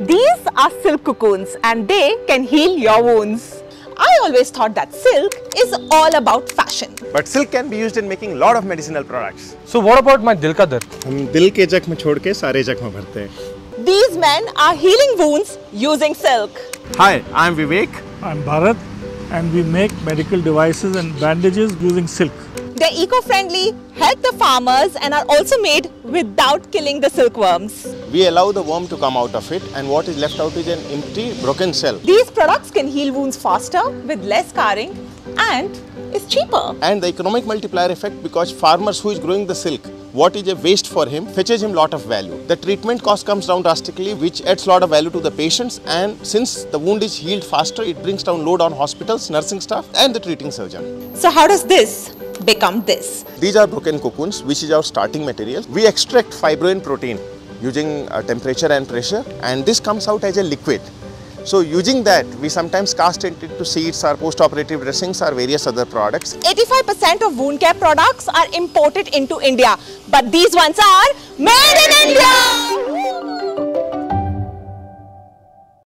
These are silk cocoons and they can heal your wounds. I always thought that silk is all about fashion. But silk can be used in making a lot of medicinal products. So what about my dil ka dard? Hum dil ke zakhme chhod ke sare zakhme bharte hain. These men are healing wounds using silk. Hi, I'm Vivek. I'm Bharat and we make medical devices and bandages using silk. They're eco-friendly, help the farmers and are also made without killing the silkworms. We allow the worm to come out of it and what is left out is an empty, broken cell. These products can heal wounds faster with less scarring and is cheaper. And the economic multiplier effect, because farmers who is growing the silk, what is a waste for him, fetches him lot of value. The treatment cost comes down drastically, which adds lot of value to the patients, and since the wound is healed faster, it brings down load on hospitals, nursing staff and the treating surgeon. So how does this become this? These are broken cocoons, which is our starting material. We extract fibroin protein using temperature and pressure, and this comes out as a liquid. So using that, we sometimes cast it into seeds or post-operative dressings or various other products. 85% of wound care products are imported into India, but these ones are made in India!